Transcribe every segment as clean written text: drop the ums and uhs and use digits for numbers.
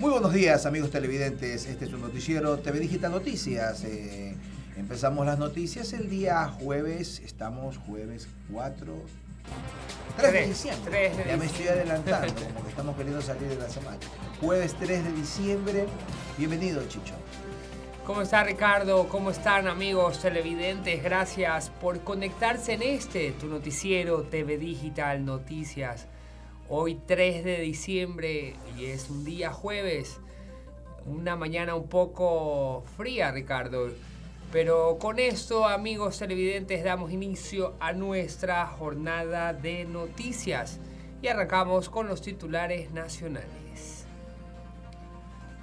Muy buenos días, amigos televidentes. Este es un noticiero TV Digital Noticias. Empezamos las noticias el día jueves. Estamos jueves 3 de diciembre. Ya me estoy adelantando, como que estamos queriendo salir de la semana. Jueves 3 de diciembre. Bienvenido, Chicho. ¿Cómo está, Ricardo? ¿Cómo están, amigos televidentes? Gracias por conectarse en tu noticiero TV Digital Noticias. Hoy 3 de diciembre y es un día jueves, una mañana un poco fría, Ricardo. Pero con esto, amigos televidentes, damos inicio a nuestra jornada de noticias y arrancamos con los titulares nacionales.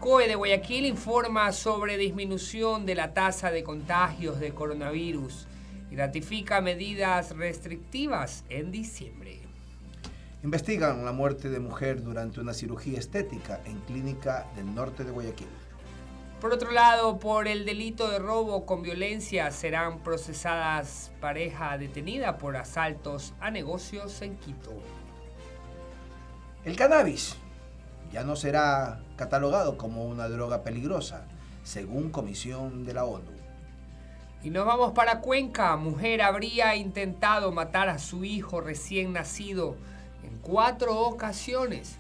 COE de Guayaquil informa sobre disminución de la tasa de contagios de coronavirus y ratifica medidas restrictivas en diciembre. Investigan la muerte de mujer durante una cirugía estética en clínica del norte de Guayaquil. Por otro lado, por el delito de robo con violencia serán procesadas pareja detenida por asaltos a negocios en Quito. El cannabis ya no será catalogado como una droga peligrosa, según Comisión de la ONU. Y nos vamos para Cuenca. Mujer habría intentado matar a su hijo recién nacido en 4 ocasiones.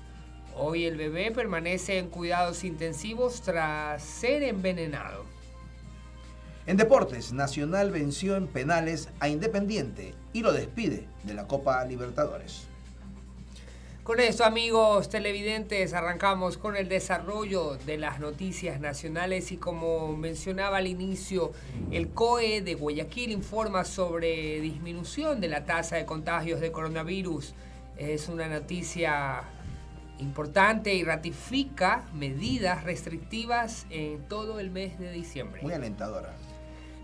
Hoy el bebé permanece en cuidados intensivos tras ser envenenado. En deportes, Nacional venció en penales a Independiente y lo despide de la Copa Libertadores. Con esto, amigos televidentes, arrancamos con el desarrollo de las noticias nacionales y, como mencionaba al inicio, el COE de Guayaquil informa sobre disminución de la tasa de contagios de coronavirus. Es una noticia importante y ratifica medidas restrictivas en todo el mes de diciembre. Muy alentadora.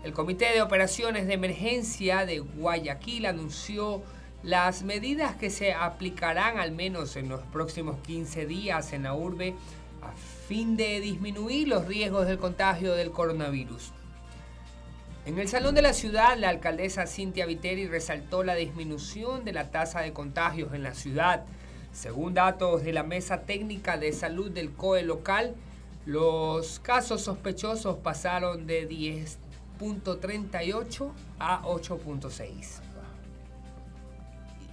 El Comité de Operaciones de Emergencia de Guayaquil anunció las medidas que se aplicarán al menos en los próximos 15 días en la urbe a fin de disminuir los riesgos del contagio del coronavirus. En el Salón de la Ciudad, la alcaldesa Cynthia Viteri resaltó la disminución de la tasa de contagios en la ciudad. Según datos de la Mesa Técnica de Salud del COE local, los casos sospechosos pasaron de 10.38 a 8.6.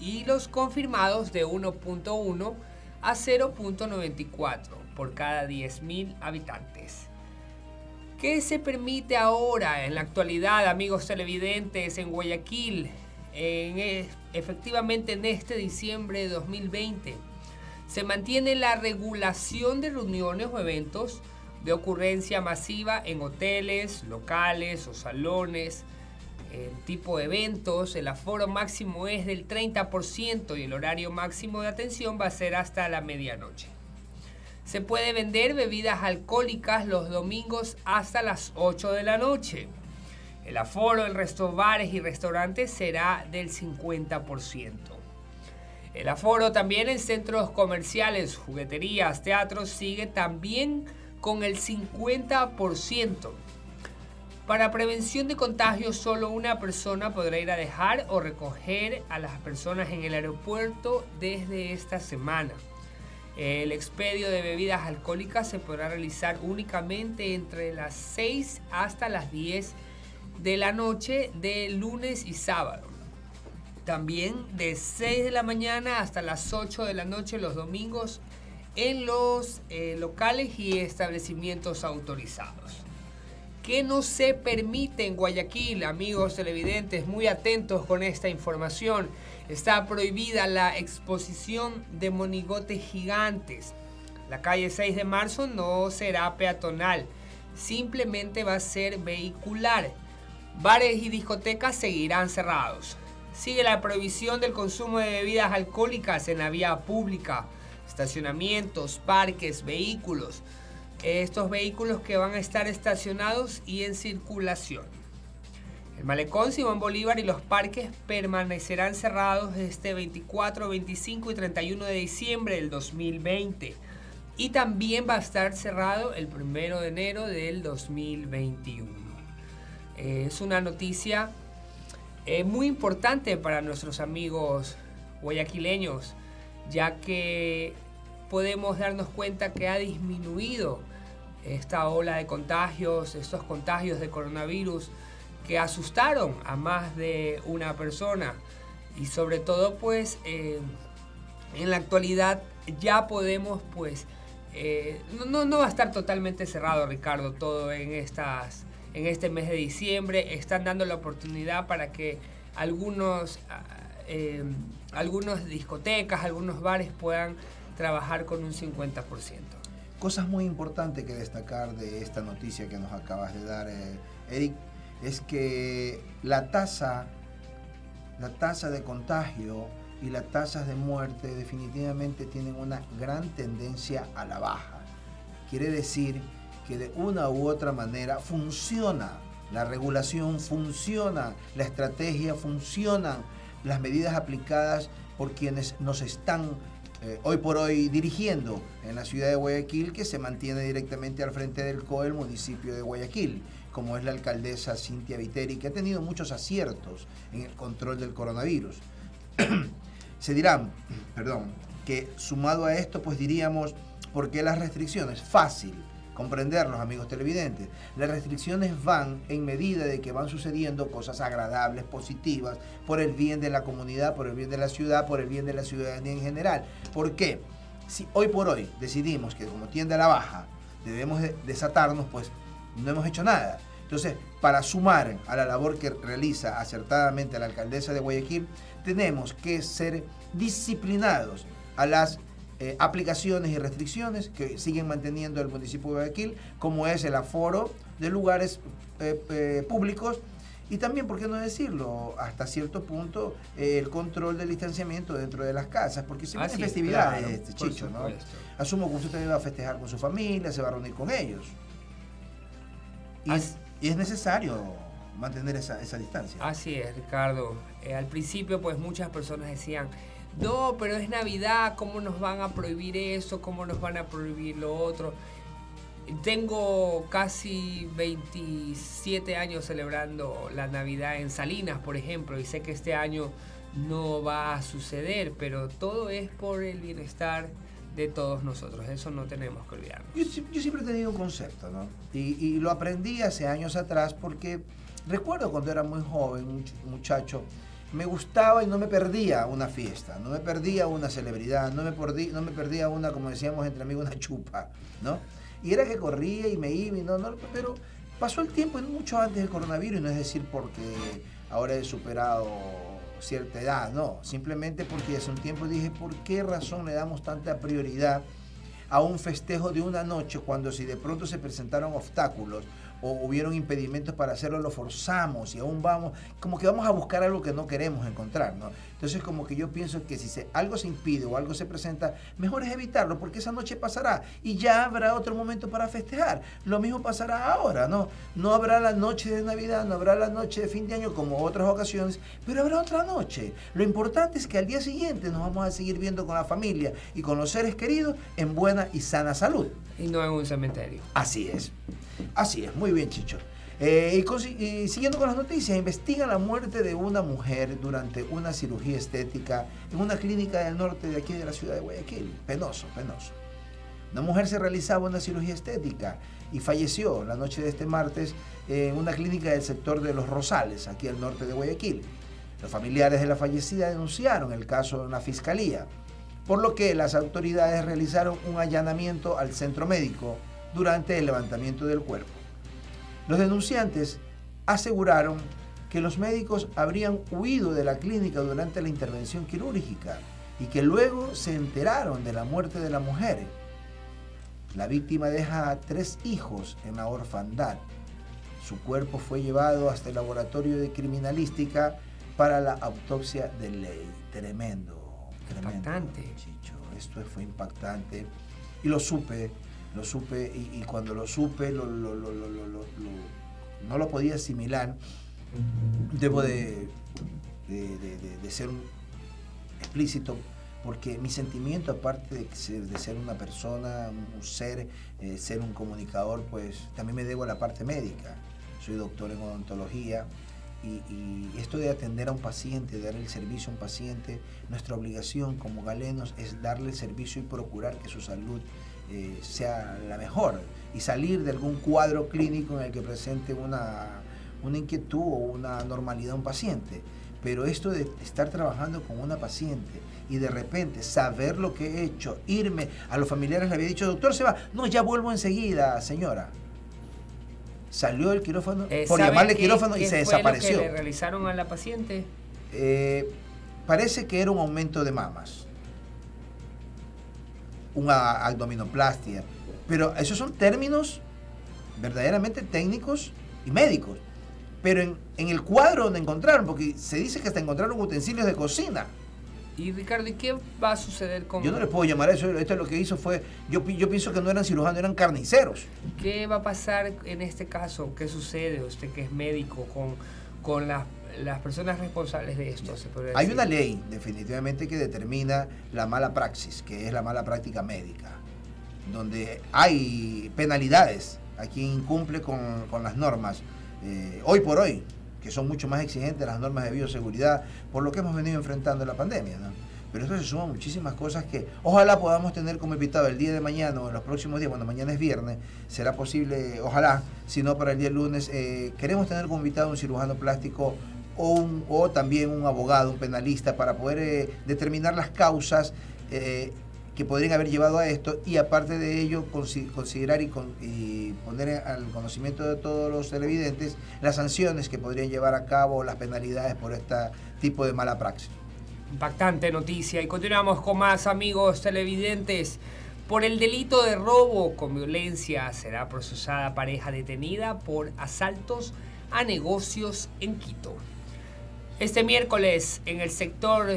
y los confirmados de 1.1 a 0.94 por cada 10.000 habitantes. ¿Qué se permite ahora, en la actualidad, amigos televidentes, en Guayaquil, efectivamente en este diciembre de 2020? Se mantiene la regulación de reuniones o eventos de ocurrencia masiva en hoteles, locales o salones, en tipo de eventos. El aforo máximo es del 30% y el horario máximo de atención va a ser hasta la medianoche. Se puede vender bebidas alcohólicas los domingos hasta las 8 de la noche. El aforo en bares y restaurantes será del 50%. El aforo también en centros comerciales, jugueterías, teatros sigue también con el 50%. Para prevención de contagios, solo una persona podrá ir a dejar o recoger a las personas en el aeropuerto desde esta semana. El expendio de bebidas alcohólicas se podrá realizar únicamente entre las 6 hasta las 10 de la noche de lunes y sábado. También de 6 de la mañana hasta las 8 de la noche los domingos en los locales y establecimientos autorizados. ¿Qué no se permite en Guayaquil, amigos televidentes? Muy atentos con esta información. Está prohibida la exposición de monigotes gigantes. La calle 6 de marzo no será peatonal, simplemente va a ser vehicular. Bares y discotecas seguirán cerrados. Sigue la prohibición del consumo de bebidas alcohólicas en la vía pública, estacionamientos, parques, vehículos. Estos vehículos que van a estar estacionados y en circulación. El malecón Simón Bolívar y los parques permanecerán cerrados este 24, 25 y 31 de diciembre del 2020. Y también va a estar cerrado el 1 de enero del 2021. Es una noticia muy importante para nuestros amigos guayaquileños, ya que podemos darnos cuenta que ha disminuido esta ola de contagios, estos contagios de coronavirus que asustaron a más de una persona. Y sobre todo, pues, en la actualidad ya podemos, pues, no va a estar totalmente cerrado, Ricardo, todo en este mes de diciembre. Están dando la oportunidad para que algunas discotecas, algunos bares puedan trabajar con un 50%. Cosas muy importantes que destacar de esta noticia que nos acabas de dar, Eric, es que la tasa de contagio y las tasas de muerte definitivamente tienen una gran tendencia a la baja. Quiere decir que de una u otra manera funciona la regulación, funciona la estrategia, funcionan las medidas aplicadas por quienes nos están hoy por hoy dirigiendo en la ciudad de Guayaquil, que se mantiene directamente al frente del COE, el municipio de Guayaquil, como es la alcaldesa Cynthia Viteri, que ha tenido muchos aciertos en el control del coronavirus. Se dirán, perdón, que sumado a esto, pues diríamos, ¿por qué las restricciones? Fácil comprenderlos, amigos televidentes. Las restricciones van en medida de que van sucediendo cosas agradables, positivas, por el bien de la comunidad, por el bien de la ciudad, por el bien de la ciudadanía en general. ¿Por qué? Si hoy por hoy decidimos que como tiende a la baja debemos desatarnos, pues no hemos hecho nada. Entonces, para sumar a la labor que realiza acertadamente la alcaldesa de Guayaquil, tenemos que ser disciplinados a las aplicaciones y restricciones que siguen manteniendo el municipio de Guayaquil, como es el aforo de lugares públicos y también, ¿por qué no decirlo?, hasta cierto punto, el control del distanciamiento dentro de las casas, porque se vienen festividades, claro, este Chicho, ¿no? Asumo que usted va a festejar con su familia, se va a reunir con ellos. Y es necesario mantener esa distancia. Así es, Ricardo. Al principio, pues, muchas personas decían, no, pero es Navidad, ¿cómo nos van a prohibir eso? ¿Cómo nos van a prohibir lo otro? Tengo casi 27 años celebrando la Navidad en Salinas, por ejemplo, y sé que este año no va a suceder, pero todo es por el bienestar de todos nosotros, eso no tenemos que olvidarnos. Yo siempre he tenido un concepto, ¿no? Y lo aprendí hace años atrás, porque recuerdo cuando era muy joven, un muchacho, me gustaba y no me perdía una fiesta, no me perdía una celebridad, no me perdía una, como decíamos entre amigos, una chupa, ¿no? Y era que corría y me iba y pero pasó el tiempo, mucho antes del coronavirus, y no es decir porque ahora he superado cierta edad, no, simplemente porque hace un tiempo dije, ¿por qué razón le damos tanta prioridad a un festejo de una noche cuando si de pronto se presentaron obstáculos o hubieron impedimentos para hacerlo, lo forzamos y aún vamos, como que vamos a buscar algo que no queremos encontrar, ¿no? Entonces, como que yo pienso que si algo se impide o algo se presenta, mejor es evitarlo, porque esa noche pasará y ya habrá otro momento para festejar. Lo mismo pasará ahora, ¿no? No habrá la noche de Navidad, no habrá la noche de fin de año como otras ocasiones, pero habrá otra noche. Lo importante es que al día siguiente nos vamos a seguir viendo con la familia y con los seres queridos en buena y sana salud. Y no en un cementerio. Así es. Así es, muy bien, Chicho. Y siguiendo con las noticias, investiga la muerte de una mujer durante una cirugía estética en una clínica del norte de aquí de la ciudad de Guayaquil. Penoso, penoso. Una mujer se realizaba una cirugía estética y falleció la noche de este martes en una clínica del sector de Los Rosales, aquí al norte de Guayaquil. Los familiares de la fallecida denunciaron el caso en la fiscalía, por lo que las autoridades realizaron un allanamiento al centro médico durante el levantamiento del cuerpo. Los denunciantes aseguraron que los médicos habrían huido de la clínica durante la intervención quirúrgica y que luego se enteraron de la muerte de la mujer. La víctima deja a 3 hijos en la orfandad. Su cuerpo fue llevado hasta el laboratorio de criminalística para la autopsia de ley. Tremendo, tremendo. Impactante. Chicho, esto fue impactante y lo supe y cuando lo supe no lo podía asimilar. Debo de ser explícito, porque mi sentimiento, aparte de ser una persona, un ser, ser un comunicador, pues también me debo a la parte médica. Soy doctor en odontología Y esto de atender a un paciente, de darle el servicio a un paciente, nuestra obligación como galenos es darle el servicio y procurar que su salud sea la mejor y salir de algún cuadro clínico en el que presente una inquietud o una anormalidad a un paciente. Pero esto de estar trabajando con una paciente y de repente saber lo que he hecho, irme, a los familiares le había dicho, doctor, se va, no, ya vuelvo enseguida, señora. Salió del quirófano, por llamarle quirófano, y se desapareció. ¿Qué le realizaron a la paciente? Parece que era un aumento de mamas, una abdominoplastia, pero esos son términos verdaderamente técnicos y médicos. Pero en el cuadro donde encontraron, porque se dice que hasta encontraron utensilios de cocina. Y Ricardo, ¿y qué va a suceder con...? Yo no le puedo llamar a eso, esto lo que hizo fue... Yo pienso que no eran cirujanos, eran carniceros. ¿Qué va a pasar en este caso? ¿Qué sucede, usted que es médico, con las personas responsables de esto? ¿Se puede decir? Hay una ley, definitivamente, que determina la mala praxis, que es la mala práctica médica, donde hay penalidades a quien incumple con las normas. Hoy por hoy, que son mucho más exigentes las normas de bioseguridad por lo que hemos venido enfrentando la pandemia, ¿no? Pero esto se suma a muchísimas cosas que ojalá podamos tener como invitado el día de mañana o en los próximos días. Bueno, mañana es viernes, será posible, ojalá, si no para el día lunes. Queremos tener como invitado un cirujano plástico o también un abogado, un penalista, para poder determinar las causas que podrían haber llevado a esto, y aparte de ello considerar y poner al conocimiento de todos los televidentes las sanciones que podrían llevar a cabo, las penalidades por este tipo de mala praxis. Impactante noticia, y continuamos con más, amigos televidentes. Por el delito de robo con violencia será procesada pareja detenida por asaltos a negocios en Quito. Este miércoles, en el sector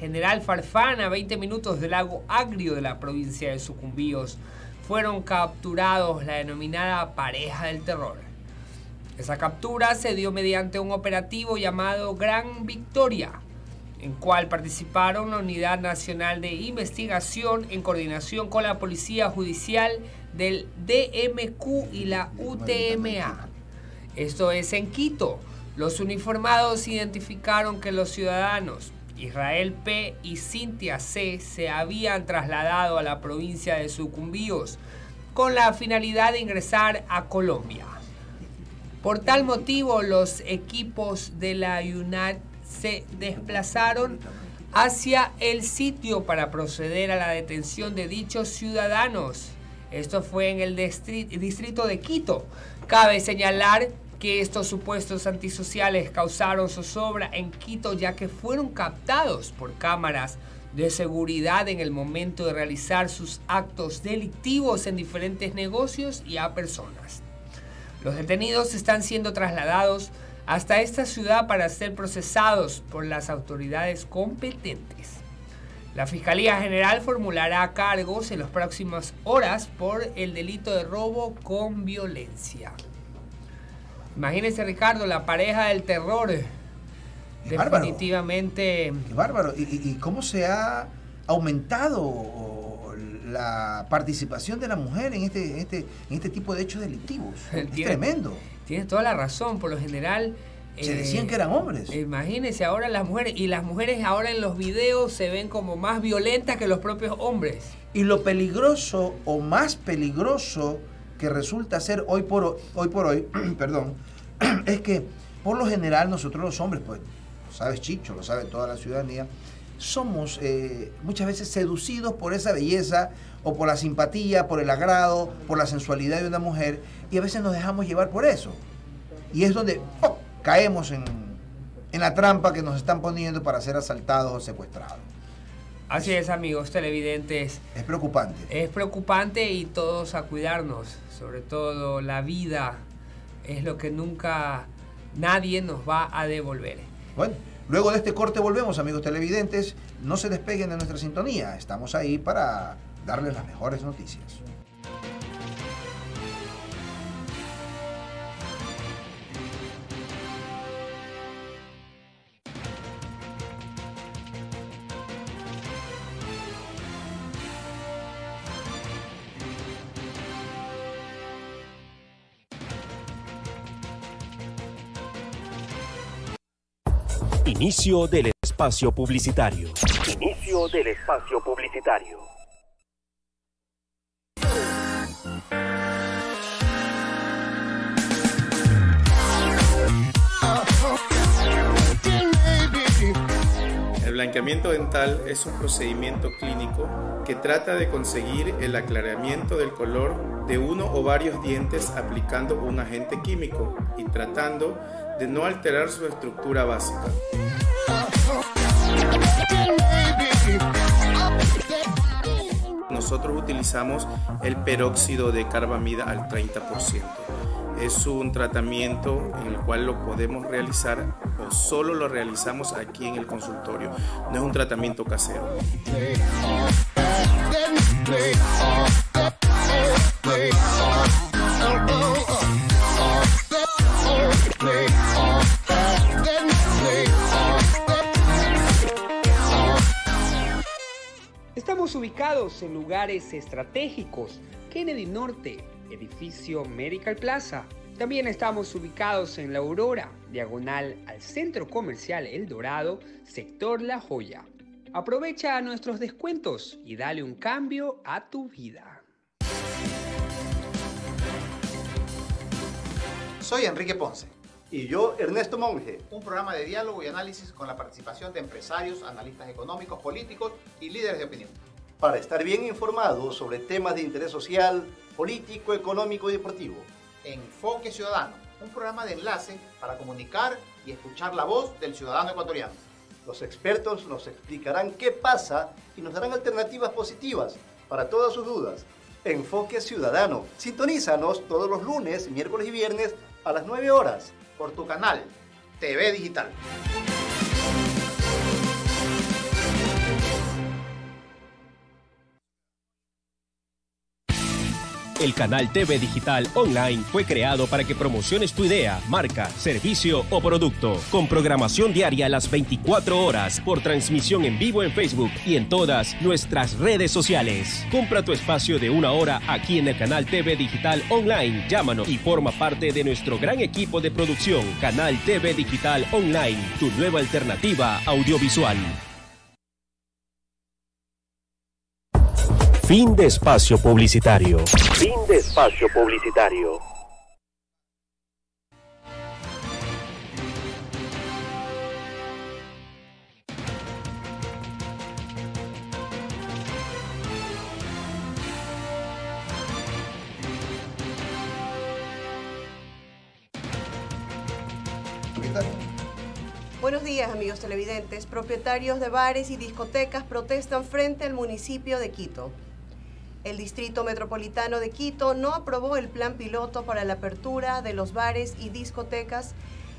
General Farfán, a 20 minutos del lago Agrio de la provincia de Sucumbíos, fueron capturados la denominada pareja del terror. Esa captura se dio mediante un operativo llamado Gran Victoria, en cual participaron la Unidad Nacional de Investigación en coordinación con la Policía Judicial del DMQ y la UTMA. Esto es en Quito. Los uniformados identificaron que los ciudadanos Israel P. y Cynthia C. se habían trasladado a la provincia de Sucumbíos con la finalidad de ingresar a Colombia. Por tal motivo, los equipos de la UNAT se desplazaron hacia el sitio para proceder a la detención de dichos ciudadanos. Esto fue en el distrito de Quito. Cabe señalar que estos supuestos antisociales causaron zozobra en Quito, ya que fueron captados por cámaras de seguridad en el momento de realizar sus actos delictivos en diferentes negocios y a personas. Los detenidos están siendo trasladados hasta esta ciudad para ser procesados por las autoridades competentes. La Fiscalía General formulará cargos en las próximas horas por el delito de robo con violencia. Imagínense, Ricardo, la pareja del terror. Qué definitivamente bárbaro. Qué bárbaro. ¿Y cómo se ha aumentado la participación de la mujer en este tipo de hechos delictivos? Es tremendo. Tienes toda la razón. Por lo general se decían que eran hombres. Imagínense ahora las mujeres. Y las mujeres ahora en los videos se ven como más violentas que los propios hombres. Y lo peligroso o más peligroso que resulta ser hoy por hoy perdón, es que por lo general nosotros los hombres, pues lo sabes, Chicho, lo sabe toda la ciudadanía, somos muchas veces seducidos por esa belleza o por la simpatía, por el agrado, por la sensualidad de una mujer, y a veces nos dejamos llevar por eso, y es donde caemos en la trampa que nos están poniendo para ser asaltados o secuestrados. Así es, amigos televidentes. Es preocupante. Es preocupante, y todos a cuidarnos. Sobre todo la vida es lo que nunca nadie nos va a devolver. Bueno, luego de este corte volvemos, amigos televidentes. No se despeguen de nuestra sintonía. Estamos ahí para darles las mejores noticias. Inicio del espacio publicitario. Inicio del espacio publicitario. El blanqueamiento dental es un procedimiento clínico que trata de conseguir el aclaramiento del color de uno o varios dientes aplicando un agente químico y tratando de no alterar su estructura básica. Nosotros utilizamos el peróxido de carbamida al 30%. Es un tratamiento en el cual lo podemos realizar o solo lo realizamos aquí en el consultorio. No es un tratamiento casero. Estamos ubicados en lugares estratégicos, Kennedy Norte, edificio Medical Plaza. También estamos ubicados en La Aurora, diagonal al Centro Comercial El Dorado, sector La Joya. Aprovecha nuestros descuentos y dale un cambio a tu vida. Soy Enrique Ponce. Y yo, Ernesto Monge. Un programa de diálogo y análisis con la participación de empresarios, analistas económicos, políticos y líderes de opinión. Para estar bien informados sobre temas de interés social, político, económico y deportivo. Enfoque Ciudadano, un programa de enlace para comunicar y escuchar la voz del ciudadano ecuatoriano. Los expertos nos explicarán qué pasa y nos darán alternativas positivas para todas sus dudas. Enfoque Ciudadano, sintonízanos todos los lunes, miércoles y viernes a las 9 horas por tu canal TV Digital. El canal TV Digital Online fue creado para que promociones tu idea, marca, servicio o producto. Con programación diaria a las 24 horas, por transmisión en vivo en Facebook y en todas nuestras redes sociales. Compra tu espacio de una hora aquí en el canal TV Digital Online. Llámanos y forma parte de nuestro gran equipo de producción. Canal TV Digital Online, tu nueva alternativa audiovisual. Fin de espacio publicitario. Fin de espacio publicitario. Buenos días, amigos televidentes. Propietarios de bares y discotecas protestan frente al municipio de Quito. El Distrito Metropolitano de Quito no aprobó el plan piloto para la apertura de los bares y discotecas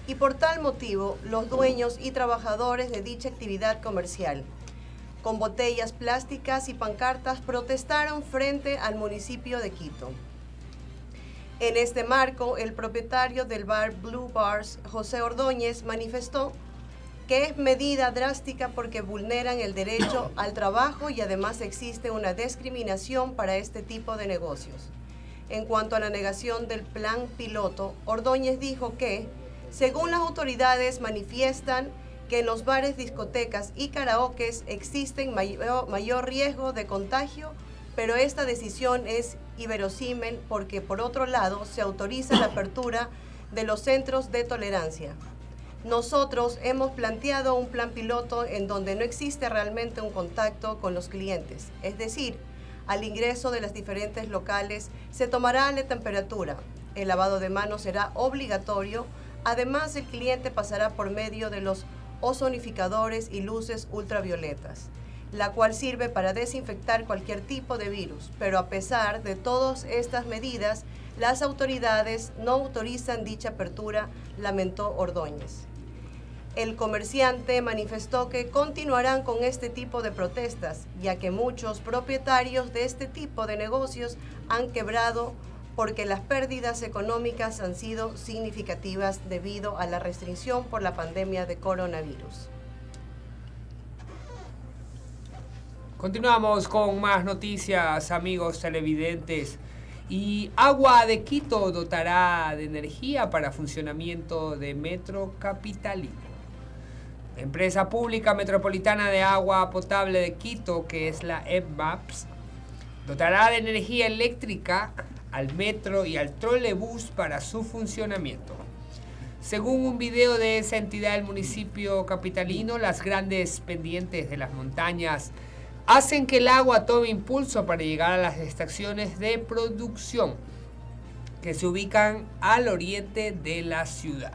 y por tal motivo los dueños y trabajadores de dicha actividad comercial, con botellas plásticas y pancartas, protestaron frente al municipio de Quito. En este marco, el propietario del bar Blue Bars, José Ordóñez, manifestó que es medida drástica porque vulneran el derecho al trabajo y además existe una discriminación para este tipo de negocios. En cuanto a la negación del plan piloto, Ordóñez dijo que, según las autoridades, manifiestan que en los bares, discotecas y karaokes existen mayor riesgo de contagio, pero esta decisión es inverosímil porque, por otro lado, se autoriza la apertura de los centros de tolerancia. Nosotros hemos planteado un plan piloto en donde no existe realmente un contacto con los clientes. Es decir, al ingreso de las diferentes locales se tomará la temperatura, el lavado de manos será obligatorio, además el cliente pasará por medio de los ozonificadores y luces ultravioletas, la cual sirve para desinfectar cualquier tipo de virus. Pero a pesar de todas estas medidas, las autoridades no autorizan dicha apertura, lamentó Ordóñez. El comerciante manifestó que continuarán con este tipo de protestas, ya que muchos propietarios de este tipo de negocios han quebrado porque las pérdidas económicas han sido significativas debido a la restricción por la pandemia de coronavirus. Continuamos con más noticias, amigos televidentes. Y Agua de Quito dotará de energía para funcionamiento de Metro Capitalino. La empresa pública metropolitana de agua potable de Quito, que es la EPMAPS, dotará de energía eléctrica al metro y al trolebús para su funcionamiento. Según un video de esa entidad del municipio capitalino, las grandes pendientes de las montañas hacen que el agua tome impulso para llegar a las estaciones de producción que se ubican al oriente de la ciudad.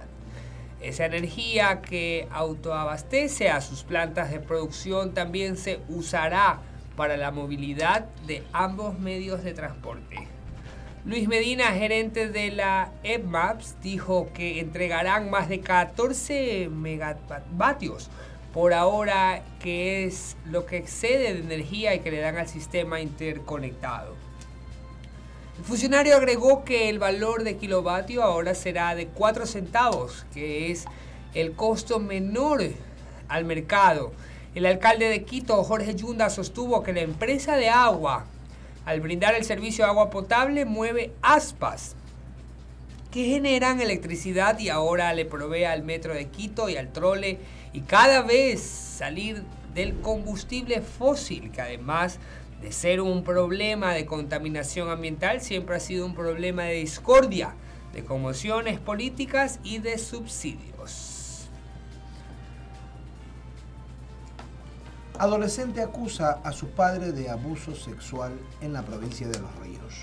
Esa energía que autoabastece a sus plantas de producción también se usará para la movilidad de ambos medios de transporte. Luis Medina, gerente de la EPMAPS, dijo que entregarán más de 14 megavatios por ahora, que es lo que excede de energía y que le dan al sistema interconectado. El funcionario agregó que el valor de kilovatio ahora será de 4 centavos, que es el costo menor al mercado. El alcalde de Quito, Jorge Yunda, sostuvo que la empresa de agua, al brindar el servicio de agua potable, mueve aspas que generan electricidad y ahora le provee al metro de Quito y al trole y cada vez salir del combustible fósil, que además de ser un problema de contaminación ambiental, siempre ha sido un problema de discordia, de conmociones políticas y de subsidios. Adolescente acusa a su padre de abuso sexual en la provincia de Los Ríos.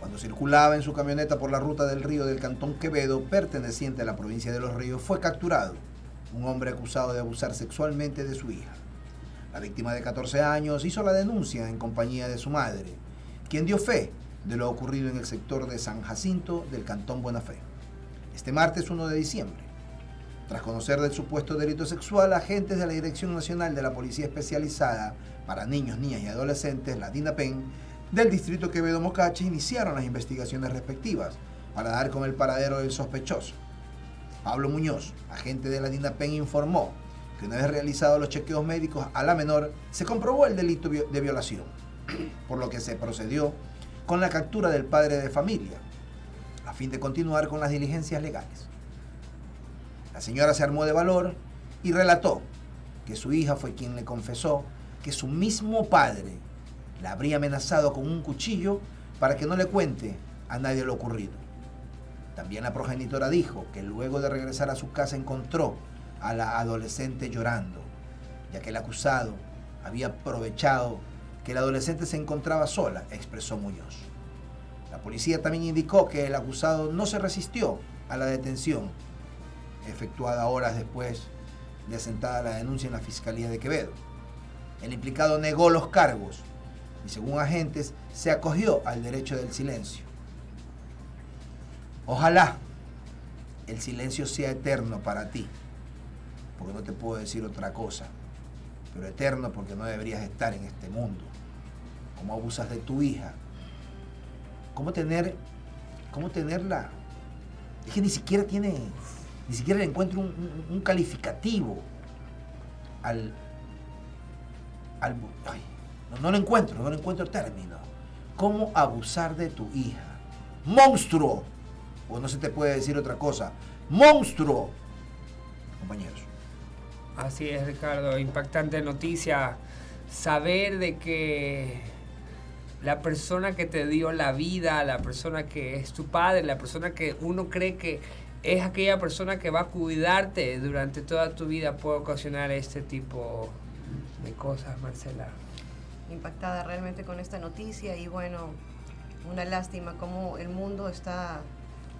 Cuando circulaba en su camioneta por la ruta del río del Cantón Quevedo, perteneciente a la provincia de Los Ríos, fue capturado un hombre acusado de abusar sexualmente de su hija. La víctima de 14 años hizo la denuncia en compañía de su madre, quien dio fe de lo ocurrido en el sector de San Jacinto del Cantón Buenafé, este martes 1 de diciembre. Tras conocer del supuesto delito sexual, agentes de la Dirección Nacional de la Policía Especializada para Niños, Niñas y Adolescentes, la DINAPEN, del distrito Quevedo-Mocache iniciaron las investigaciones respectivas para dar con el paradero del sospechoso. Pablo Muñoz, agente de la DINAPEN, informó que una vez realizados los chequeos médicos a la menor, se comprobó el delito de violación, por lo que se procedió con la captura del padre de familia, a fin de continuar con las diligencias legales. La señora se armó de valor y relató que su hija fue quien le confesó que su mismo padre la habría amenazado con un cuchillo para que no le cuente a nadie lo ocurrido. También la progenitora dijo que luego de regresar a su casa encontró a la adolescente llorando, ya que el acusado había aprovechado que la adolescente se encontraba sola, expresó Muñoz. La policía también indicó que el acusado no se resistió a la detención, efectuada horas después de asentada la denuncia en la Fiscalía de Quevedo. El implicado negó los cargos y, según agentes, se acogió al derecho del silencio. Ojalá el silencio sea eterno para ti, porque no te puedo decir otra cosa, pero eterno porque no deberías estar en este mundo. ¿Cómo abusas de tu hija? ¿Cómo tenerla? Es que ni siquiera le encuentro un calificativo al No le encuentro término. ¿Cómo abusar de tu hija? ¡Monstruo! O no se te puede decir otra cosa. ¡Monstruo! Compañeros. Así es, Ricardo. Impactante noticia. Saber de que la persona que te dio la vida, la persona que es tu padre, la persona que uno cree que es aquella persona que va a cuidarte durante toda tu vida, puede ocasionar este tipo de cosas, Marcela. Impactada realmente con esta noticia y bueno, una lástima cómo el mundo está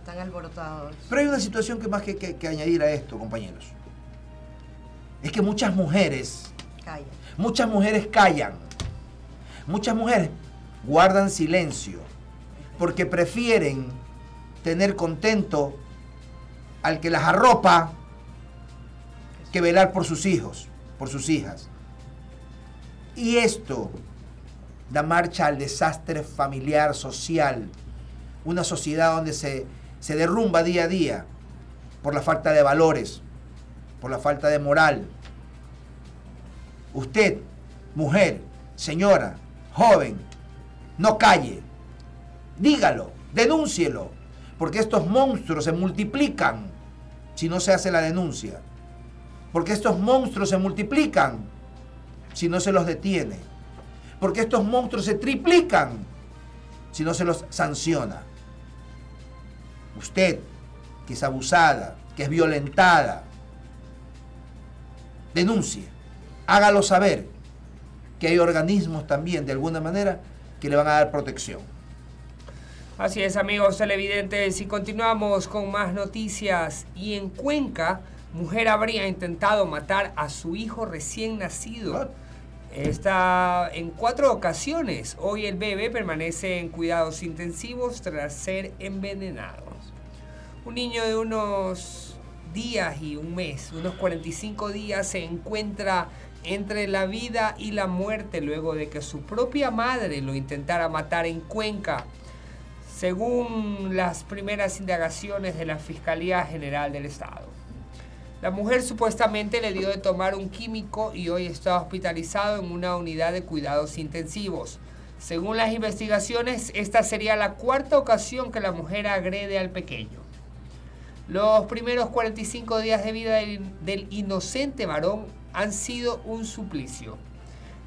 tan alborotado. Pero hay una situación que más que añadir a esto, compañeros. Es que muchas mujeres callan. Muchas mujeres callan. Muchas mujeres guardan silencio porque prefieren tener contento al que las arropa que velar por sus hijos, por sus hijas. Y esto da marcha al desastre familiar, social, una sociedad donde se derrumba día a día por la falta de valores, por la falta de moral. Usted, mujer, señora, joven, no calle, dígalo, denúncielo, porque estos monstruos se multiplican si no se hace la denuncia. Porque estos monstruos se multiplican si no se los detiene. Porque estos monstruos se triplican si no se los sanciona. Usted, que es abusada, que es violentada, denuncie, hágalo saber que hay organismos también, de alguna manera, que le van a dar protección. Así es, amigos televidentes, y continuamos con más noticias. Y en Cuenca, mujer habría intentado matar a su hijo recién nacido. Está en 4 ocasiones. Hoy el bebé permanece en cuidados intensivos tras ser envenenado. Un niño de unos días y un mes, unos 45 días, se encuentra entre la vida y la muerte luego de que su propia madre lo intentara matar en Cuenca. Según las primeras indagaciones de la Fiscalía General del Estado, la mujer supuestamente le dio de tomar un químico y hoy está hospitalizado en una unidad de cuidados intensivos. Según las investigaciones, esta sería la 4ª ocasión que la mujer agrede al pequeño. Los primeros 45 días de vida del inocente varón han sido un suplicio.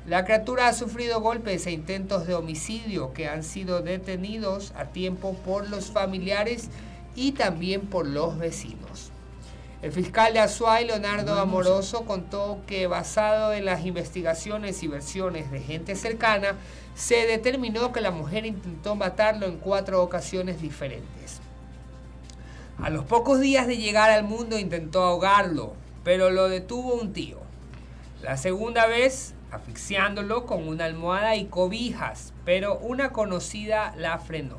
La criatura ha sufrido golpes e intentos de homicidio que han sido detenidos a tiempo por los familiares y también por los vecinos. El fiscal de Azuay, Leonardo Amoroso, contó que basado en las investigaciones y versiones de gente cercana, se determinó que la mujer intentó matarlo en 4 ocasiones diferentes. A los pocos días de llegar al mundo intentó ahogarlo, pero lo detuvo un tío. La segunda vez, asfixiándolo con una almohada y cobijas, pero una conocida la frenó.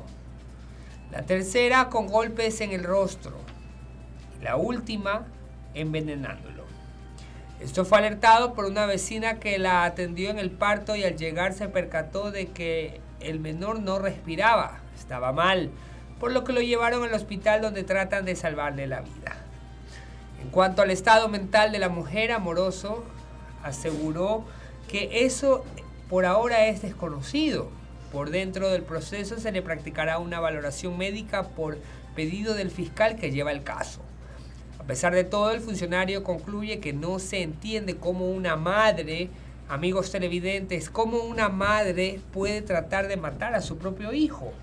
La tercera, con golpes en el rostro. La última, envenenándolo. Esto fue alertado por una vecina que la atendió en el parto y al llegar se percató de que el menor no respiraba, estaba mal, por lo que lo llevaron al hospital donde tratan de salvarle la vida. En cuanto al estado mental de la mujer, Amoroso aseguró que eso por ahora es desconocido. Por dentro del proceso se le practicará una valoración médica por pedido del fiscal que lleva el caso. A pesar de todo, el funcionario concluye que no se entiende cómo una madre, amigos televidentes, cómo una madre puede tratar de matar a su propio hijo.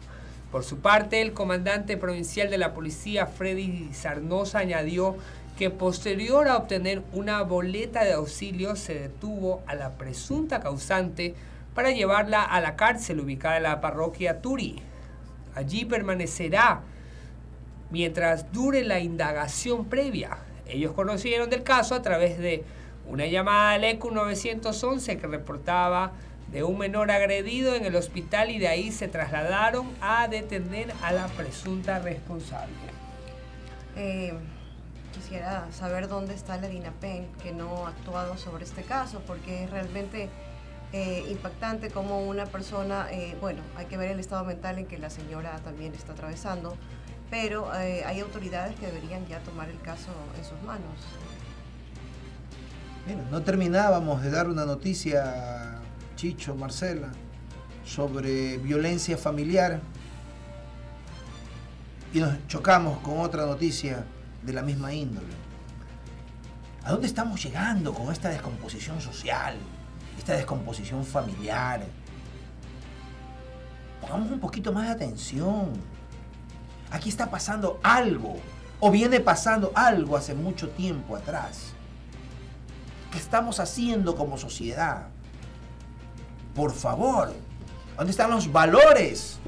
Por su parte, el comandante provincial de la policía, Freddy Sarnosa, añadió que posterior a obtener una boleta de auxilio se detuvo a la presunta causante para llevarla a la cárcel ubicada en la parroquia Turi. Allí permanecerá mientras dure la indagación previa. Ellos conocieron del caso a través de una llamada al ECU 911 que reportaba de un menor agredido en el hospital y de ahí se trasladaron a detener a la presunta responsable. Quisiera saber dónde está la DINAPEN, que no ha actuado sobre este caso, porque es realmente impactante como una persona, bueno, hay que ver el estado mental en que la señora también está atravesando, pero hay autoridades que deberían ya tomar el caso en sus manos. Mira, no terminábamos de dar una noticia, Chicho, Marcela, sobre violencia familiar y nos chocamos con otra noticia de la misma índole. ¿A dónde estamos llegando con esta descomposición social, esta descomposición familiar? Pongamos un poquito más de atención. Aquí está pasando algo, o viene pasando algo hace mucho tiempo atrás. ¿Qué estamos haciendo como sociedad? Por favor, ¿dónde están los valores?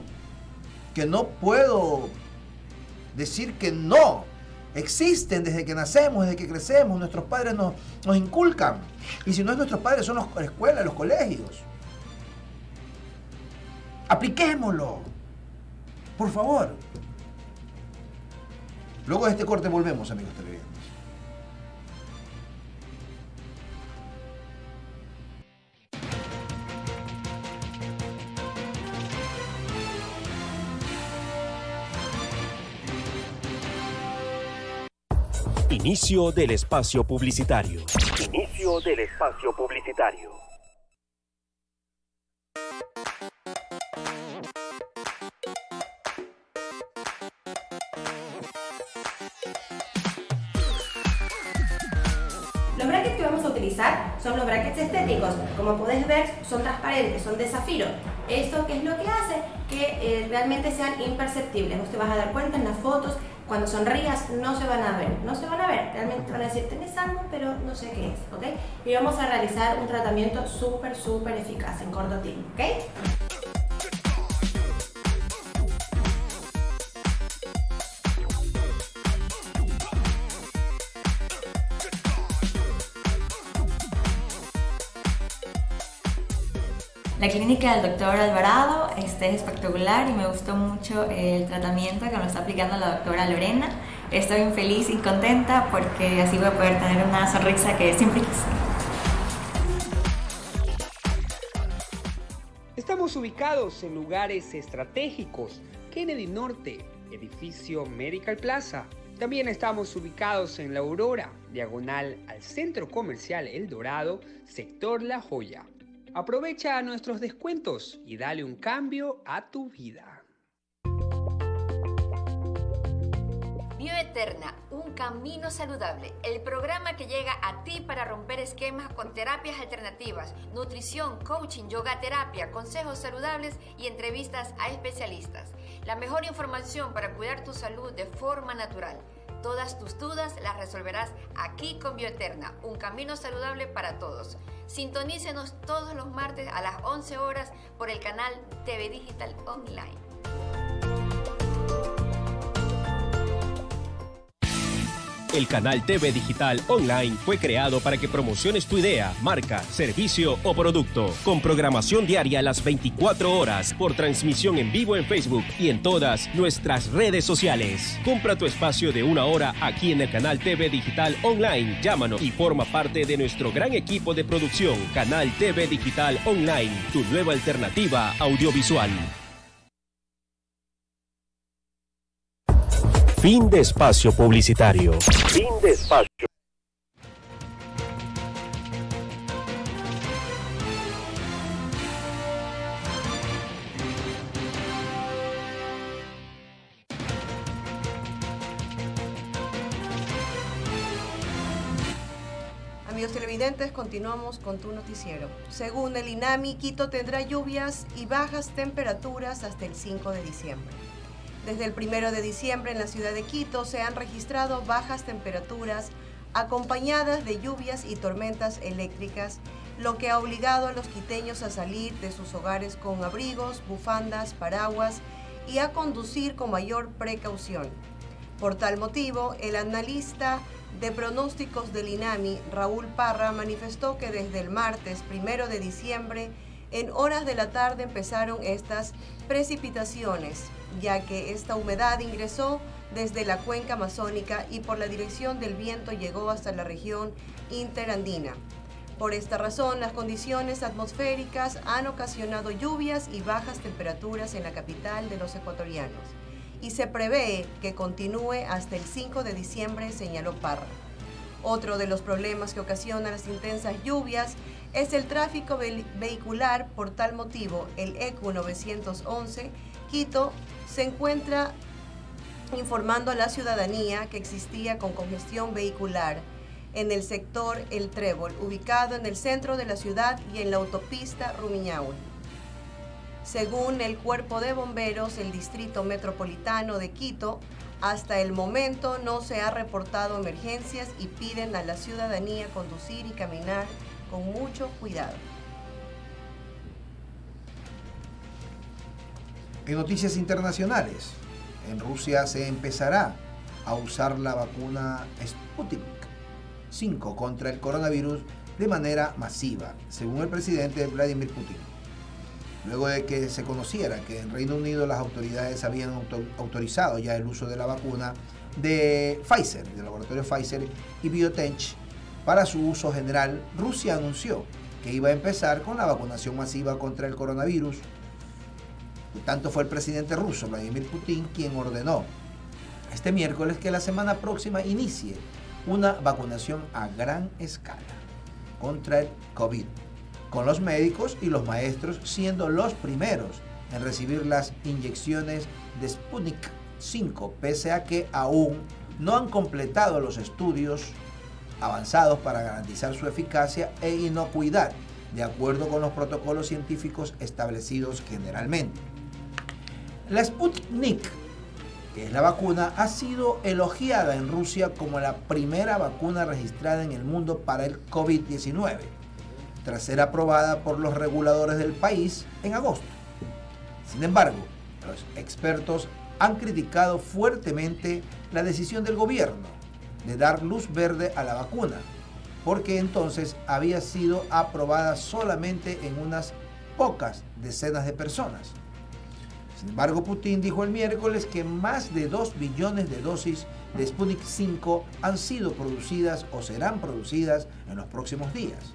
Que no puedo decir que no. Existen desde que nacemos, desde que crecemos, nuestros padres nos inculcan. Y si no es nuestros padres, son la escuela, los colegios. Apliquémoslo, por favor. Luego de este corte volvemos, amigos televidentes. Inicio del espacio publicitario. Inicio del espacio publicitario. Los brackets que vamos a utilizar son los brackets estéticos. Como podés ver, son transparentes, son de zafiro. Esto que es lo que hace que realmente sean imperceptibles. Vos te vas a dar cuenta en las fotos, cuando sonrías no se van a ver, no se van a ver, realmente van a decir tenés algo pero no sé qué es, ¿ok? Y vamos a realizar un tratamiento súper eficaz en corto tiempo, ¿ok? La clínica del doctor Alvarado es espectacular y me gustó mucho el tratamiento que me está aplicando la doctora Lorena. Estoy feliz y contenta porque así voy a poder tener una sonrisa que siempre quise. Estamos ubicados en lugares estratégicos. Kennedy Norte, edificio Medical Plaza. También estamos ubicados en La Aurora, diagonal al Centro Comercial El Dorado, sector La Joya. Aprovecha nuestros descuentos y dale un cambio a tu vida. Bioeterna, un camino saludable. El programa que llega a ti para romper esquemas con terapias alternativas, nutrición, coaching, yoga terapia, consejos saludables y entrevistas a especialistas. La mejor información para cuidar tu salud de forma natural. Todas tus dudas las resolverás aquí con Bioeterna, un camino saludable para todos. Sintonícenos todos los martes a las 11 horas por el canal TV Digital Online. El canal TV Digital Online fue creado para que promociones tu idea, marca, servicio o producto. Con programación diaria a las 24 horas, por transmisión en vivo en Facebook y en todas nuestras redes sociales. Compra tu espacio de una hora aquí en el canal TV Digital Online. Llámanos y forma parte de nuestro gran equipo de producción. Canal TV Digital Online, tu nueva alternativa audiovisual. Fin de espacio publicitario. Fin de espacio. Amigos televidentes, continuamos con tu noticiero. Según el INAMHI, Quito tendrá lluvias y bajas temperaturas hasta el 5 de diciembre. Desde el 1 de diciembre en la ciudad de Quito se han registrado bajas temperaturas acompañadas de lluvias y tormentas eléctricas, lo que ha obligado a los quiteños a salir de sus hogares con abrigos, bufandas, paraguas y a conducir con mayor precaución. Por tal motivo, el analista de pronósticos del INAMHI, Raúl Parra, manifestó que desde el martes 1 de diciembre en horas de la tarde empezaron estas precipitaciones, ya que esta humedad ingresó desde la cuenca amazónica y por la dirección del viento llegó hasta la región interandina. Por esta razón, las condiciones atmosféricas han ocasionado lluvias y bajas temperaturas en la capital de los ecuatorianos y se prevé que continúe hasta el 5 de diciembre, señaló Parra. Otro de los problemas que ocasionan las intensas lluvias es el tráfico vehicular. Por tal motivo, el ECU 911 Quito se encuentra informando a la ciudadanía que existía con congestión vehicular en el sector El Trébol, ubicado en el centro de la ciudad y en la autopista Rumiñahui. Según el Cuerpo de Bomberos, el Distrito Metropolitano de Quito, hasta el momento no se ha reportado emergencias y piden a la ciudadanía conducir y caminar con mucho cuidado. En noticias internacionales, en Rusia se empezará a usar la vacuna Sputnik V contra el coronavirus de manera masiva, según el presidente Vladimir Putin. Luego de que se conociera que en Reino Unido las autoridades habían autorizado ya el uso de la vacuna de Pfizer, del laboratorio Pfizer y BioNTech, para su uso general, Rusia anunció que iba a empezar con la vacunación masiva contra el coronavirus. Tanto fue el presidente ruso, Vladimir Putin, quien ordenó este miércoles que la semana próxima inicie una vacunación a gran escala contra el COVID, con los médicos y los maestros siendo los primeros en recibir las inyecciones de Sputnik V, pese a que aún no han completado los estudios avanzados para garantizar su eficacia e inocuidad, de acuerdo con los protocolos científicos establecidos generalmente. La Sputnik, que es la vacuna, ha sido elogiada en Rusia como la primera vacuna registrada en el mundo para el COVID-19, tras ser aprobada por los reguladores del país en agosto. Sin embargo, los expertos han criticado fuertemente la decisión del gobierno de dar luz verde a la vacuna, porque entonces había sido aprobada solamente en unas pocas decenas de personas. Sin embargo, Putin dijo el miércoles que más de 2 billones de dosis de Sputnik V han sido producidas o serán producidas en los próximos días.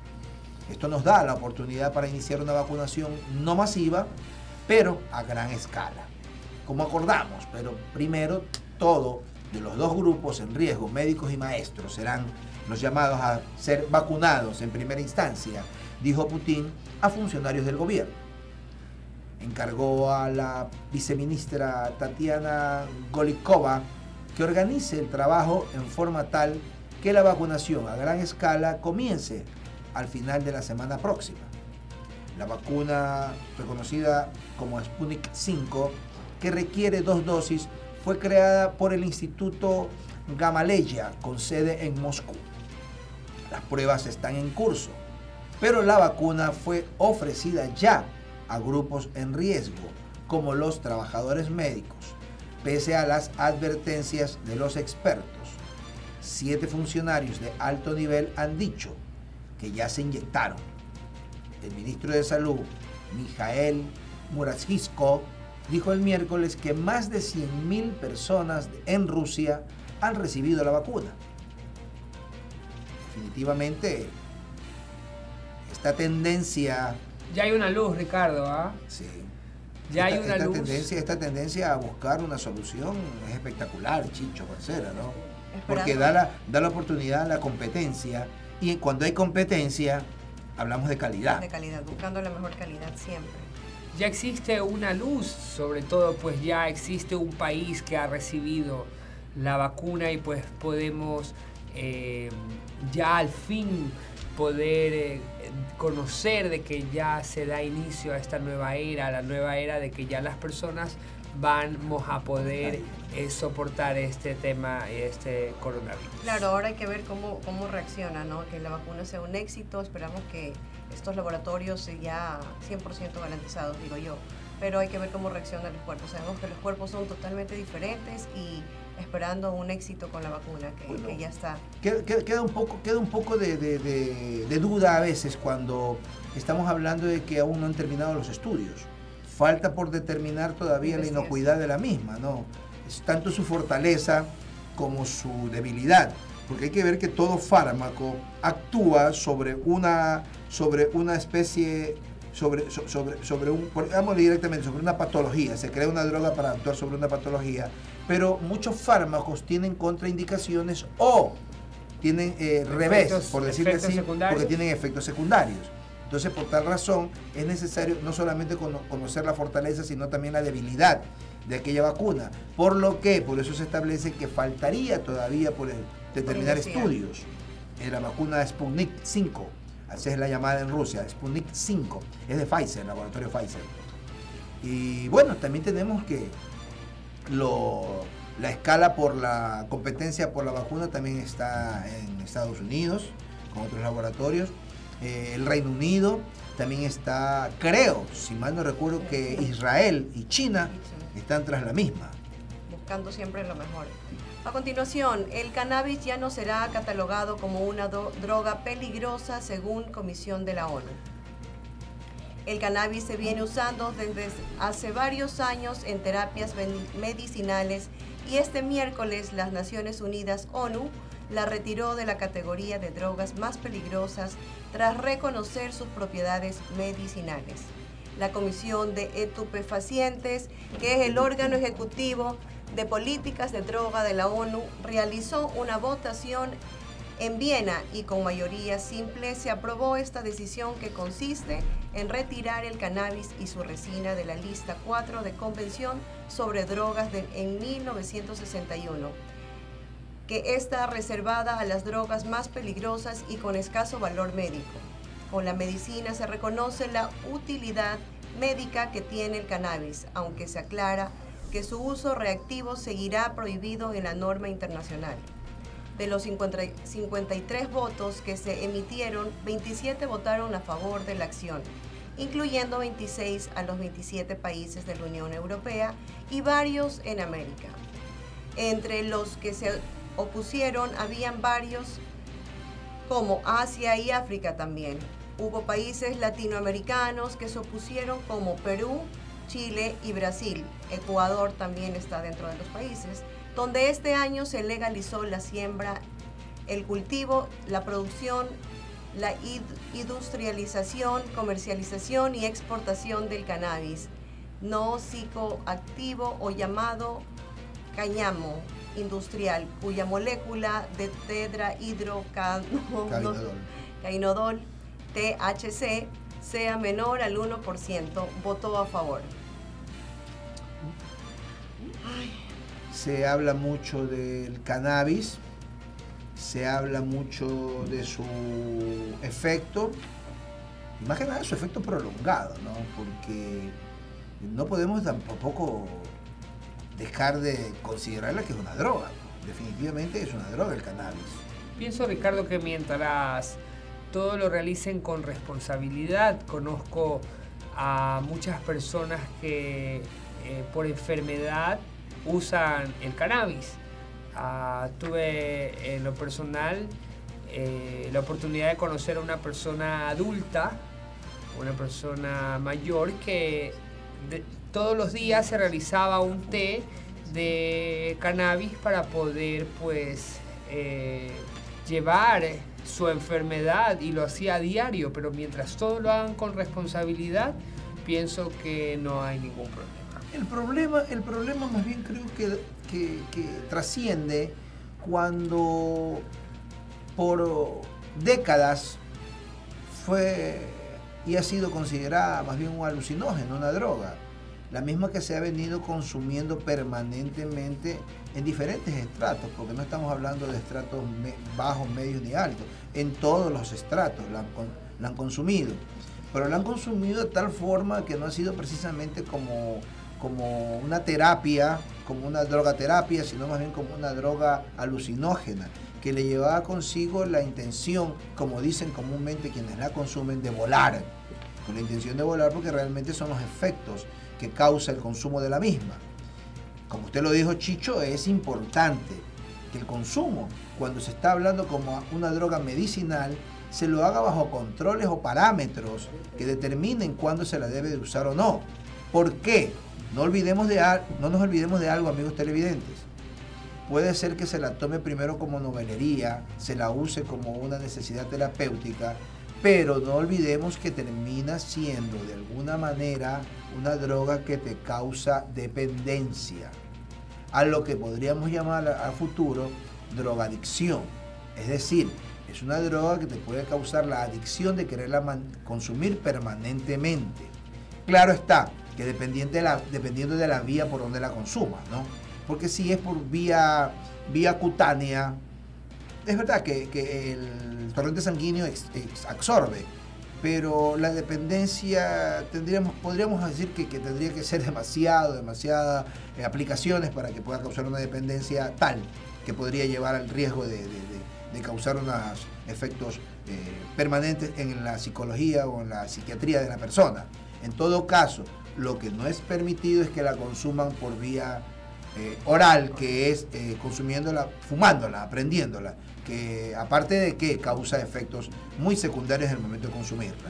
Esto nos da la oportunidad para iniciar una vacunación no masiva, pero a gran escala, como acordamos, pero primero todo de los dos grupos en riesgo, médicos y maestros, serán los llamados a ser vacunados en primera instancia, dijo Putin a funcionarios del gobierno. Encargó a la viceministra Tatiana Golikova que organice el trabajo en forma tal que la vacunación a gran escala comience al final de la semana próxima. La vacuna, reconocida como Sputnik V, que requiere 2 dosis, fue creada por el Instituto Gamaleya, con sede en Moscú. Las pruebas están en curso, pero la vacuna fue ofrecida ya a grupos en riesgo, como los trabajadores médicos, pese a las advertencias de los expertos. 7 funcionarios de alto nivel han dicho que ya se inyectaron. El ministro de Salud, Mijaíl Murashko, dijo el miércoles que más de 100.000 personas en Rusia han recibido la vacuna. Definitivamente, esta tendencia... Ya hay una luz, Ricardo, ¿ah? Sí. Ya hay una luz. Esta tendencia a buscar una solución es espectacular, Chicho Parcera, ¿no? Porque da la oportunidad a la competencia, y cuando hay competencia... hablamos de calidad. De calidad, buscando la mejor calidad siempre. Ya existe una luz, sobre todo pues ya existe un país que ha recibido la vacuna y pues podemos ya al fin poder conocer de que ya se da inicio a esta nueva era, la nueva era de que ya las personas vamos a poder soportar este tema, este coronavirus. Claro, ahora hay que ver cómo reacciona, ¿no? Que la vacuna sea un éxito, esperamos que estos laboratorios ya 100% garantizados, digo yo, pero hay que ver cómo reaccionan los cuerpos. Sabemos que los cuerpos son totalmente diferentes y esperando un éxito con la vacuna, que ya está. Queda un poco de duda a veces cuando estamos hablando de que aún no han terminado los estudios. Falta por determinar todavía la inocuidad de la misma, ¿no? Es tanto su fortaleza como su debilidad, porque hay que ver que todo fármaco actúa sobre una patología. Se crea una droga para actuar sobre una patología, pero muchos fármacos tienen contraindicaciones o tienen revés, por decirlo así, porque tienen efectos secundarios. Entonces, por tal razón, es necesario no solamente conocer la fortaleza, sino también la debilidad de aquella vacuna. Por eso se establece que faltaría todavía por determinar estudios en la vacuna Sputnik V. Así es la llamada en Rusia, Sputnik V. Es de Pfizer, el laboratorio Pfizer. Y bueno, también tenemos que la escala por la competencia por la vacuna también está en Estados Unidos, con otros laboratorios. El Reino Unido, también está, creo, si mal no recuerdo, que Israel y China están tras la misma. Buscando siempre lo mejor. A continuación, el cannabis ya no será catalogado como una droga peligrosa según Comisión de la ONU. El cannabis se viene usando desde hace varios años en terapias medicinales y este miércoles las Naciones Unidas, ONU, la retiró de la categoría de drogas más peligrosas tras reconocer sus propiedades medicinales. La Comisión de Estupefacientes, que es el órgano ejecutivo de políticas de droga de la ONU, realizó una votación en Viena y con mayoría simple se aprobó esta decisión que consiste en retirar el cannabis y su resina de la lista 4 de Convención sobre Drogas en 1961. que está reservada a las drogas más peligrosas y con escaso valor médico. Con la medicina se reconoce la utilidad médica que tiene el cannabis, aunque se aclara que su uso reactivo seguirá prohibido en la norma internacional. De los 53 votos que se emitieron, 27 votaron a favor de la acción, incluyendo 26 a los 27 países de la Unión Europea y varios en América. Entre los que se opusieron habían varios como Asia y África también. Hubo países latinoamericanos que se opusieron como Perú, Chile y Brasil. Ecuador también está dentro de los países donde este año se legalizó la siembra, el cultivo, la producción, la industrialización, comercialización y exportación del cannabis no psicoactivo o llamado cáñamo industrial, cuya molécula de tetrahidrocainodol, THC, sea menor al 1%, votó a favor. Se habla mucho del cannabis, se habla mucho de su efecto, y más que nada su efecto prolongado, ¿no? Porque no podemos tampoco dejar de considerarla que es una droga. Definitivamente es una droga el cannabis. Pienso, Ricardo, que mientras todo lo realicen con responsabilidad, conozco a muchas personas que por enfermedad usan el cannabis. Tuve en lo personal la oportunidad de conocer a una persona adulta, una persona mayor que todos los días se realizaba un té de cannabis para poder, pues, llevar su enfermedad, y lo hacía a diario, pero mientras todos lo hagan con responsabilidad, pienso que no hay ningún problema. El problema más bien creo que trasciende cuando por décadas fue y ha sido considerada más bien un alucinógeno, una droga, la misma que se ha venido consumiendo permanentemente en diferentes estratos, porque no estamos hablando de estratos bajos, medios ni altos, en todos los estratos la han consumido, pero la han consumido de tal forma que no ha sido precisamente como una terapia, como una drogaterapia, sino más bien como una droga alucinógena, que le llevaba consigo la intención, como dicen comúnmente quienes la consumen, de volar. Con la intención de volar porque realmente son los efectos que causa el consumo de la misma. Como usted lo dijo, Chicho, es importante que el consumo, cuando se está hablando como una droga medicinal, se lo haga bajo controles o parámetros que determinen cuándo se la debe de usar o no. ¿Por qué? No nos olvidemos de algo, amigos televidentes. Puede ser que se la tome primero como novelería, se la use como una necesidad terapéutica, pero no olvidemos que termina siendo de alguna manera una droga que te causa dependencia, a lo que podríamos llamar a futuro drogadicción. Es decir, es una droga que te puede causar la adicción de quererla consumir permanentemente. Claro está que dependiendo de la vía por donde la consumas, ¿no? Porque si es por vía cutánea, es verdad que el torrente sanguíneo absorbe, pero la dependencia podríamos decir que tendría que ser demasiadas aplicaciones para que pueda causar una dependencia tal que podría llevar al riesgo de causar unos efectos permanentes en la psicología o en la psiquiatría de la persona. En todo caso, lo que no es permitido es que la consuman por vía oral, que es consumiéndola, fumándola, aprendiéndola, que aparte de que causa efectos muy secundarios en el momento de consumirla.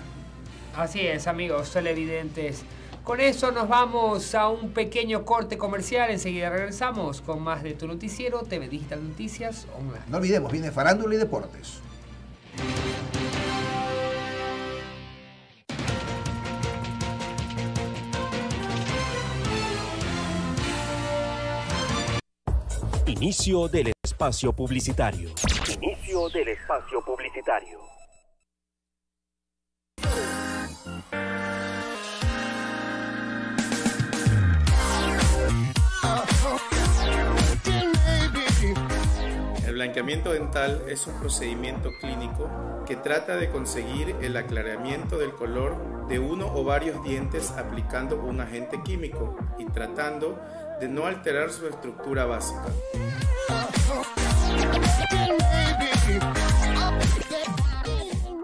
Así es, amigos televidentes. Con eso nos vamos a un pequeño corte comercial. Enseguida regresamos con más de tu noticiero TV Digital Noticias Online. No olvidemos, viene farándula y deportes. Inicio del espacio publicitario. Inicio del espacio publicitario. blanqueamiento dental es un procedimiento clínico que trata de conseguir el aclaramiento del color de uno o varios dientes aplicando un agente químico y tratando de no alterar su estructura básica.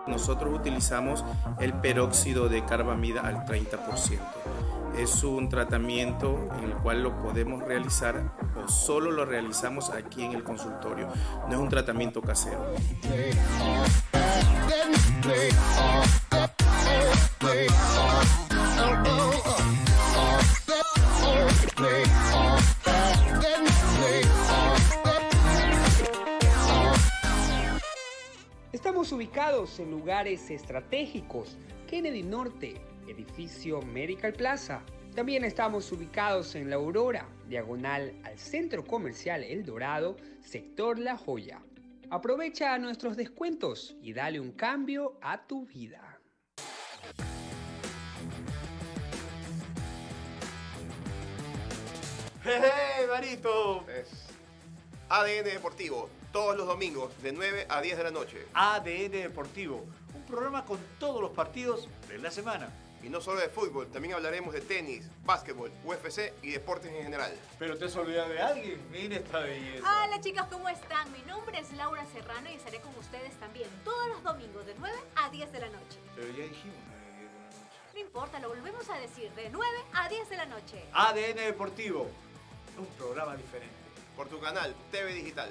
Nosotros utilizamos el peróxido de carbamida al 30%. Es un tratamiento en el cual lo podemos realizar o solo lo realizamos aquí en el consultorio. No es un tratamiento casero. Estamos ubicados en lugares estratégicos, Kennedy Norte, edificio Medical Plaza. También estamos ubicados en La Aurora, diagonal al Centro Comercial El Dorado, sector La Joya. Aprovecha nuestros descuentos y dale un cambio a tu vida. ¡Hey, Marito! Es ADN Deportivo. Todos los domingos de 9 a 10 de la noche. ADN Deportivo, un programa con todos los partidos de la semana. Y no solo de fútbol, también hablaremos de tenis, básquetbol, UFC y deportes en general. Pero te has olvidado de alguien, mira esta belleza. Hola chicas, ¿cómo están? Mi nombre es Laura Serrano y estaré con ustedes también todos los domingos de 9 a 10 de la noche. Pero ya dijimos 9 a 10 de la noche. No importa, lo volvemos a decir, de 9 a 10 de la noche. ADN Deportivo, un programa diferente. Por tu canal TV Digital.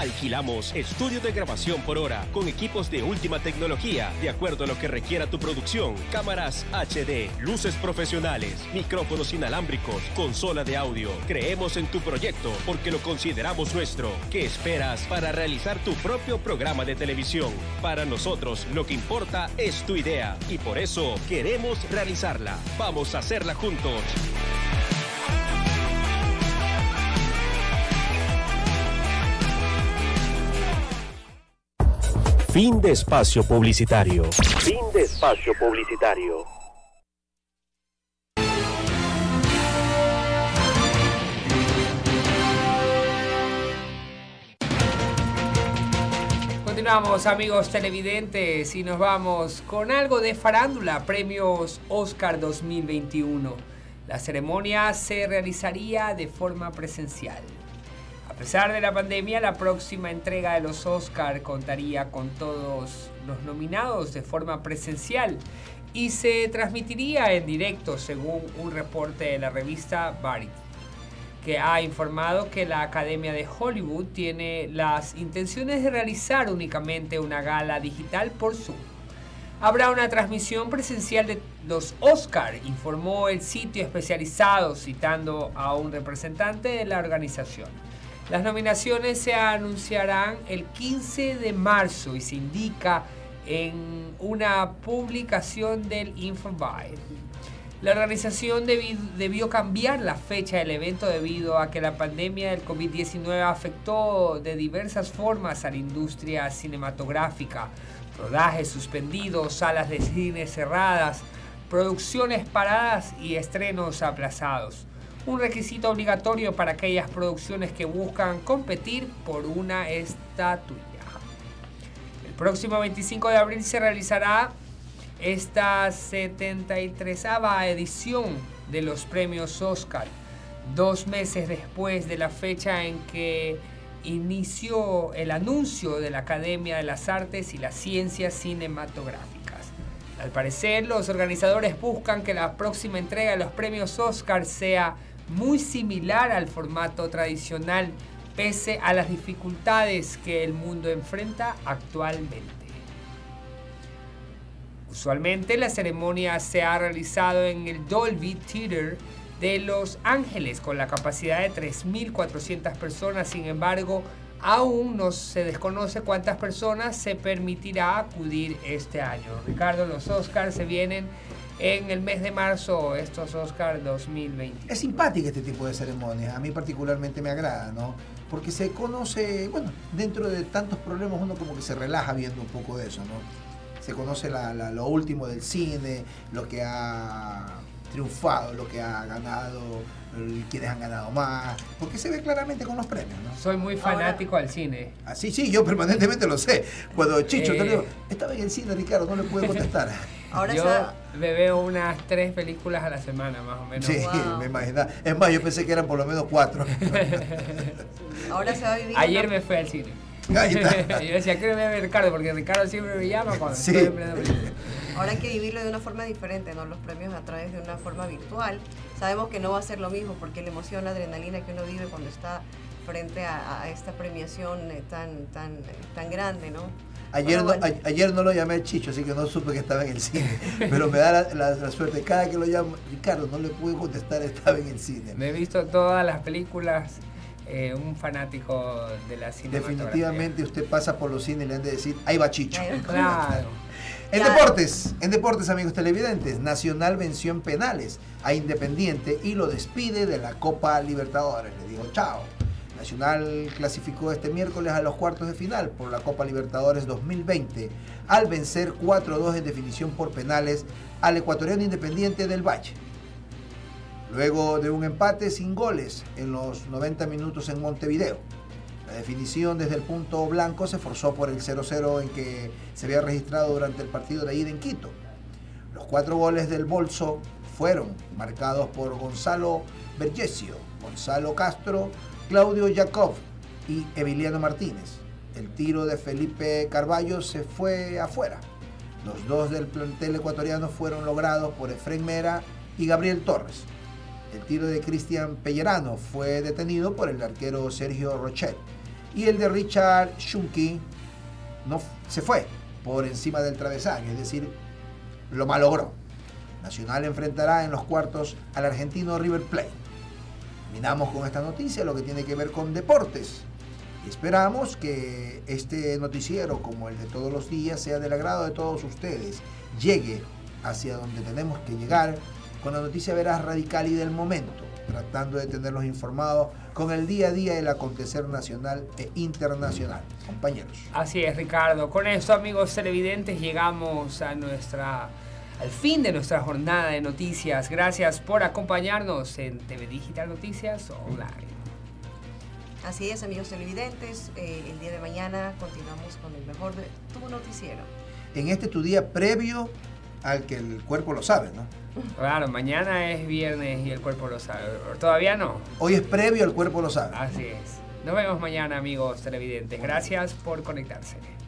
Alquilamos estudio de grabación por hora con equipos de última tecnología de acuerdo a lo que requiera tu producción. Cámaras HD, luces profesionales, micrófonos inalámbricos, consola de audio. Creemos en tu proyecto porque lo consideramos nuestro. ¿Qué esperas para realizar tu propio programa de televisión? Para nosotros lo que importa es tu idea y por eso queremos realizarla. Vamos a hacerla juntos. Fin de espacio publicitario. Fin de espacio publicitario. Continuamos, amigos televidentes, y nos vamos con algo de farándula. Premios Oscar 2021. La ceremonia se realizaría de forma presencial. A pesar de la pandemia, la próxima entrega de los Oscar contaría con todos los nominados de forma presencial y se transmitiría en directo, según un reporte de la revista Variety, que ha informado que la Academia de Hollywood tiene las intenciones de realizar únicamente una gala digital por Zoom. Habrá una transmisión presencial de los Oscar, informó el sitio especializado, citando a un representante de la organización. Las nominaciones se anunciarán el 15 de marzo y se indica en una publicación del Infobae. La organización debió cambiar la fecha del evento debido a que la pandemia del COVID-19 afectó de diversas formas a la industria cinematográfica. Rodajes suspendidos, salas de cine cerradas, producciones paradas y estrenos aplazados. Un requisito obligatorio para aquellas producciones que buscan competir por una estatuilla. El próximo 25 de abril se realizará esta 73ª edición de los premios Oscar, 2 meses después de la fecha en que inició el anuncio de la Academia de las Artes y las Ciencias Cinematográficas. Al parecer, los organizadores buscan que la próxima entrega de los premios Oscar sea muy similar al formato tradicional, pese a las dificultades que el mundo enfrenta actualmente. Usualmente la ceremonia se ha realizado en el Dolby Theater de Los Ángeles con la capacidad de 3.400 personas. Sin embargo, aún no se desconoce cuántas personas se permitirá acudir este año. Ricardo, los Oscars se vienen en el mes de marzo, estos Oscars 2020. Es simpática este tipo de ceremonias, a mí particularmente me agrada, ¿no? Porque se conoce, bueno, dentro de tantos problemas uno como que se relaja viendo un poco de eso, ¿no? se conoce lo último del cine, lo que ha triunfado, lo que ha ganado, quienes han ganado más, porque se ve claramente con los premios, ¿no? Soy muy fanático al cine. Ah, sí, sí, yo permanentemente lo sé. Cuando Chicho te digo, estaba en el cine, Ricardo, no le pude contestar. Ahora yo me veo unas 3 películas a la semana, más o menos. Sí, wow, me imaginaba. Es más, yo pensé que eran por lo menos 4. Ahora se va a vivir. Ayer me fui al cine. Ahí está. Yo decía, quiero ver a Ricardo, porque Ricardo siempre me llama cuando estoy en pleno película. Ahora hay que vivirlo de una forma diferente, ¿no? Los premios a través de una forma virtual. Sabemos que no va a ser lo mismo porque la emoción, la adrenalina que uno vive cuando está frente a esta premiación tan grande, ¿no? Ayer, bueno, bueno. Ayer no lo llamé a Chicho, así que no supe que estaba en el cine, pero me da la suerte. Cada que lo llamo, Ricardo, no le pude contestar, estaba en el cine. Me he visto todas las películas. Un fanático de la cinematografía. Definitivamente usted pasa por los cines y le han de decir, ahí va Chicho. Claro. En deportes, amigos televidentes, Nacional venció en penales a Independiente y lo despide de la Copa Libertadores. Le digo chao. Nacional clasificó este miércoles a los cuartos de final por la Copa Libertadores 2020 al vencer 4-2 en definición por penales al ecuatoriano Independiente del Valle. Luego de un empate sin goles en los 90 minutos en Montevideo. La definición desde el punto blanco se forzó por el 0-0 en que se había registrado durante el partido de ida en Quito. Los 4 goles del bolso fueron marcados por Gonzalo Vergesio, Gonzalo Castro, Claudio Jacob y Emiliano Martínez. El tiro de Felipe Carballo se fue afuera. Los 2 del plantel ecuatoriano fueron logrados por Efraín Mera y Gabriel Torres. El tiro de Cristian Pellerano fue detenido por el arquero Sergio Rochet y el de Richard Schunke no se fue por encima del travesaño, es decir, lo malogró. Nacional enfrentará en los cuartos al argentino River Plate. Terminamos con esta noticia lo que tiene que ver con deportes. Esperamos que este noticiero, como el de todos los días, sea del agrado de todos ustedes, llegue hacia donde tenemos que llegar, con la noticia veraz, radical y del momento, tratando de tenerlos informados con el día a día del acontecer nacional e internacional. Compañeros. Así es, Ricardo. Con esto, amigos televidentes, llegamos a al fin de nuestra jornada de noticias. Gracias por acompañarnos en TV Digital Noticias Online. Así es, amigos televidentes. El día de mañana continuamos con el mejor de tu noticiero. En este tu día previo al que el cuerpo lo sabe, ¿no? Claro, mañana es viernes y el cuerpo lo sabe. ¿Todavía no? Hoy es previo, el cuerpo lo sabe. Así es. Nos vemos mañana, amigos televidentes. Gracias por conectarse.